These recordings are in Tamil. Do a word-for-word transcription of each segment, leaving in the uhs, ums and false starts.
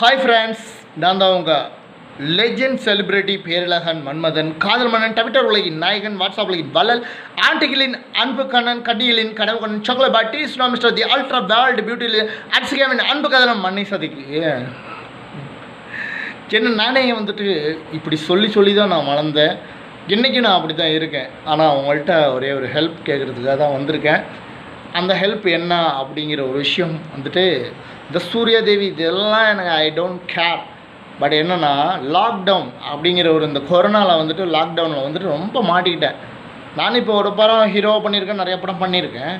ஹாய் ஃப்ரெண்ட்ஸ், நான் தான் உங்கள் லெஜெண்ட் செலிபிரிட்டி பேரிலகன் மன்மதன், காதல் மன்னன், ட்விட்டர் உலகின் நாயகன், வாட்ஸ்அப் உலகின் வள்ளல், ஆண்டிகளின் அன்பு கண்ணன், கட்டிகளின் கனவு கண்ணன், சாக்லேட் பாய், டீ snow mister, the ultra world பியூட்டியில் அட்சிகாவின் அன்பு கதலம் மண்ணை சதிக்கு. என்ன நானே வந்துட்டு இப்படி சொல்லி சொல்லி தான் நான் வளர்ந்தேன். இன்றைக்கி நான் அப்படி தான் இருக்கேன். ஆனால் அவங்கள்ட்ட ஒரே ஒரு ஹெல்ப் கேட்குறதுக்காக தான் வந்திருக்கேன். அந்த ஹெல்ப் என்ன அப்படிங்கிற ஒரு விஷயம் வந்துட்டு இந்த சூர்யாதேவி இதெல்லாம் எனக்கு ஐ டோன்ட் கேர். பட் என்னென்னா, லாக்டவுன் அப்படிங்கிற ஒரு இந்த கொரோனாவில் வந்துட்டு லாக்டவுனில் வந்துட்டு ரொம்ப மாட்டிக்கிட்டேன். நானும் இப்போ ஒரு படம் ஹீரோவாக பண்ணியிருக்கேன், நிறைய படம் பண்ணியிருக்கேன்.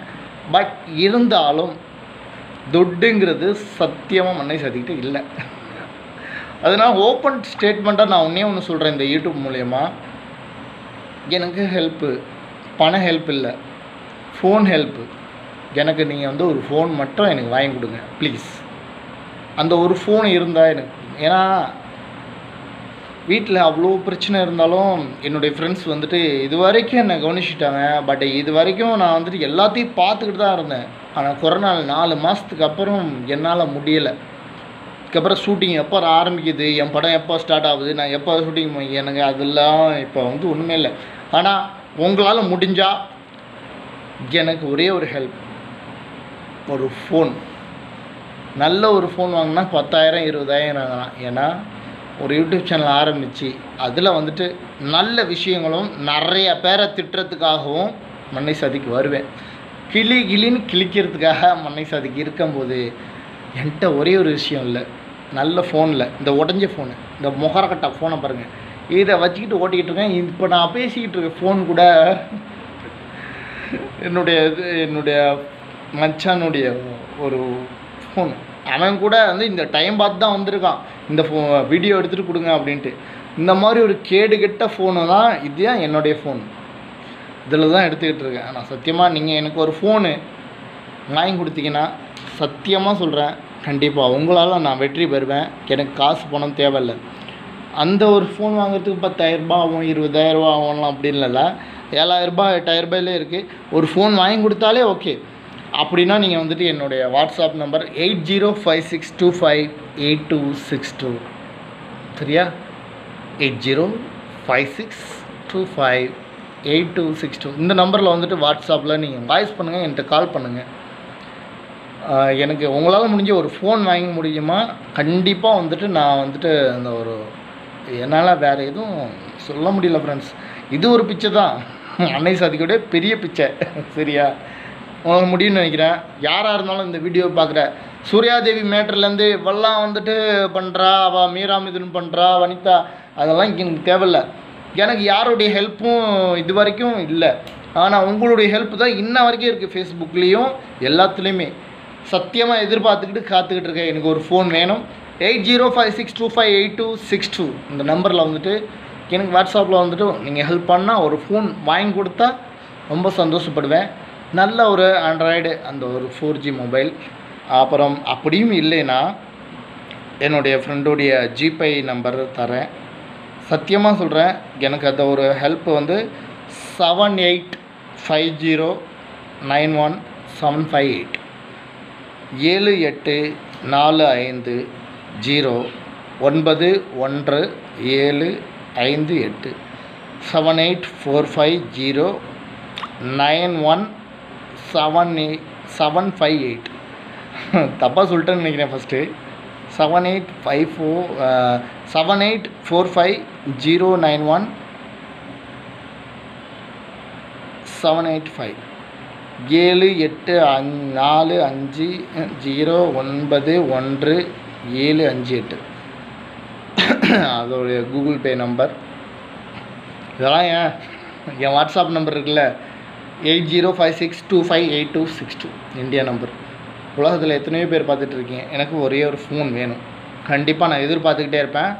பட் இருந்தாலும் துட்டுங்கிறது சத்தியமாக மண்ணை சதிக்கிட்டு இல்லை. அதனால் ஓப்பன் ஸ்டேட்மெண்ட்டாக நான் ஒன்றே ஒன்று சொல்கிறேன், இந்த யூடியூப் மூலயமா எனக்கு ஹெல்ப்பு, பண ஹெல்ப் இல்லை, ஃபோன் ஹெல்ப்பு. எனக்கு நீங்கள் வந்து ஒரு ஃபோன் மட்டும் எனக்கு வாங்கி கொடுங்க ப்ளீஸ். அந்த ஒரு ஃபோன் இருந்தால் எனக்கு, ஏன்னா வீட்டில் அவ்வளோ பிரச்சனை இருந்தாலும் என்னுடைய ஃப்ரெண்ட்ஸ் வந்துட்டு இது வரைக்கும் என்னை கவனிச்சிட்டாங்க. பட் இது வரைக்கும் நான் வந்துட்டு எல்லாத்தையும் பார்த்துக்கிட்டு தான் இருந்தேன். ஆனால் கொரோனா நாலு மாதத்துக்கு அப்புறம் என்னால் முடியலை. அதுக்கப்புறம் ஷூட்டிங் எப்போ ஆரம்பிக்குது, என் படம் எப்போ ஸ்டார்ட் ஆகுது, நான் எப்போ ஷூட்டிங் போய் எனக்கு அதெல்லாம் இப்போ வந்து ஒன்றுமே இல்லை. ஆனால் உங்களால் முடிஞ்சால் எனக்கு ஒரே ஒரு ஹெல்ப், ஒரு ஃபோன், நல்ல ஒரு ஃபோன் வாங்கினா பத்தாயிரம் இருபதாயிரம். ஏன்னா ஒரு யூடியூப் சேனல் ஆரம்பித்து அதில் வந்துட்டு நல்ல விஷயங்களும் நிறைய பேரை திட்டுறதுக்காகவும் மண்ணை சதிக்கு வருவேன். கிளி கிளின்னு கிளிக்கிறதுக்காக மண்ணை சதிக்கு இருக்கும்போது என்கிட்ட ஒரே ஒரு விஷயம் இல்லை, நல்ல ஃபோனில் இந்த உடஞ்ச ஃபோனு, இந்த முகரக்கட்டா ஃபோனை பாருங்கள், இதை வச்சுக்கிட்டு ஓட்டிக்கிட்டு இருக்கேன். இப்போ நான் பேசிக்கிட்டு இருக்கேன் ஃபோன் கூட என்னுடைய இது என்னுடைய மச்சானுடைய ஒரு ஃபோன். அவன் கூட வந்து இந்த டைம் பார்த்து தான் வந்திருக்கான், இந்த ஃபோ வீடியோ எடுத்துகிட்டு கொடுங்க அப்படின்ட்டு. இந்த மாதிரி ஒரு கேடுகெட்ட ஃபோனு தான் இது, தான் என்னுடைய ஃபோன், இதில் தான் எடுத்துக்கிட்டு இருக்கேன். ஆனால் சத்தியமாக நீங்கள் எனக்கு ஒரு ஃபோனு வாங்கி கொடுத்தீங்கன்னா சத்தியமாக சொல்கிறேன், கண்டிப்பாக உங்களால் நான் வெற்றி பெறுவேன். எனக்கு காசு பணம் தேவையில்லை. அந்த ஒரு ஃபோன் வாங்குறதுக்கு பத்தாயிரரூபா ஆகும், இருபதாயிரரூபா ஆகும்லாம் அப்படின்னு இல்லை, ஏழாயிரரூபா எட்டாயிரரூபாயிலே இருக்குது. ஒரு ஃபோன் வாங்கி கொடுத்தாலே ஓகே. அப்படின்னா நீங்கள் வந்துட்டு என்னுடைய WhatsApp number eight zero five six two five eight two six two சரியா, eight zero five six two five eight two six two இந்த நம்பரில் வந்துட்டு வாட்ஸ்அப்பில் நீங்கள் வாய்ஸ் பண்ணுங்கள், என்கிட்ட கால் பண்ணுங்கள். எனக்கு உங்களால் முடிஞ்ச ஒரு ஃபோன் வாங்கி முடியுமா, கண்டிப்பாக வந்துட்டு நான் வந்துட்டு அந்த ஒரு என்னால் வேறு எதுவும் சொல்ல முடியல ஃப்ரெண்ட்ஸ். இது ஒரு பிச்சை தான், அன்னை சாதிக்கோட பெரிய பிச்சை சரியா. உங்களுக்கு முடியும்னு நினைக்கிறேன். யாராக இருந்தாலும் இந்த வீடியோ பார்க்குற சூர்யாதேவி மேட்டர்லேருந்து இவெல்லாம் வந்துட்டு பண்ணுறா, அவள் மீரா மிதுன் பண்ணுறா, வனிதா, அதெல்லாம் எனக்கு தேவையில்லை. எனக்கு யாருடைய ஹெல்ப்பும் இது வரைக்கும் இல்லை. ஆனால் உங்களுடைய ஹெல்ப் தான் இன்ன வரைக்கும் இருக்குது. ஃபேஸ்புக்லேயும் எல்லாத்துலேயுமே சத்தியமாக எதிர்பார்த்துக்கிட்டு காத்துக்கிட்டு இருக்கேன். எனக்கு ஒரு ஃபோன் வேணும். Eight zero five six two five eight two six two இந்த நம்பரில் வந்துட்டு எனக்கு வாட்ஸ்அப்பில் வந்துட்டு நீங்கள் ஹெல்ப் பண்ணால் ஒரு ஃபோன் வாங்கி கொடுத்தா ரொம்ப சந்தோஷப்படுவேன். நல்ல ஒரு ஆண்ட்ராய்டு அந்த ஒரு ஃபோர் ஜி மொபைல். அப்புறம் அப்படியும் இல்லைன்னா என்னுடைய ஃப்ரெண்டுடைய ஜிபே நம்பர் தரேன். சத்தியமாக சொல்கிறேன், எனக்கு அந்த ஒரு ஹெல்ப் வந்து seven eight five zero nine one seven five eight ஏழு எட்டு நாலு ஐந்து ஜீரோ ஒன்பது ஒன்று ஏழு ஐந்து எட்டு seven eight four five zero nine one seven eight seven five eight தப்பாக சொல்லிட்டேன்னு நினைக்கிறேன். First seven eight five four seven eight four five zero nine one seven eight five ஏழு எட்டு அஞ் நாலு அஞ்சு ஜீரோ ஒன்பது ஒன்று ஏழு அஞ்சு எட்டு அதோடைய கூகுள் பே நம்பர். இதெல்லாம் ஏன் என் வாட்ஸ்அப் நம்பர் இருக்குல்ல, eight zero five six two five eight two six two India number. உலகத்தில் எத்தனையோ பேர் பார்த்துட்ருக்கீங்க. எனக்கு ஒரே ஒரு ஃபோன் வேணும். கண்டிப்பாக நான் எதிர்பார்த்துக்கிட்டே இருப்பேன்.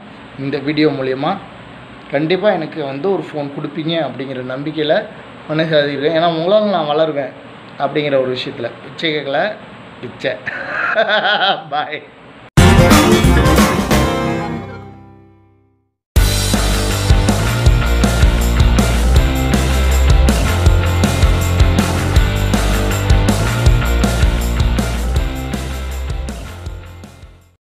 இந்த வீடியோ மூலயமா கண்டிப்பாக எனக்கு வந்து ஒரு ஃபோன் கொடுப்பீங்க அப்படிங்கிற நம்பிக்கையில் மனசு அதிகம். ஏன்னா உங்களால் நான் வளருவேன் அப்படிங்கிற ஒரு விஷயத்தில் பிச்சை கேட்கல பிச்சை. பாய்.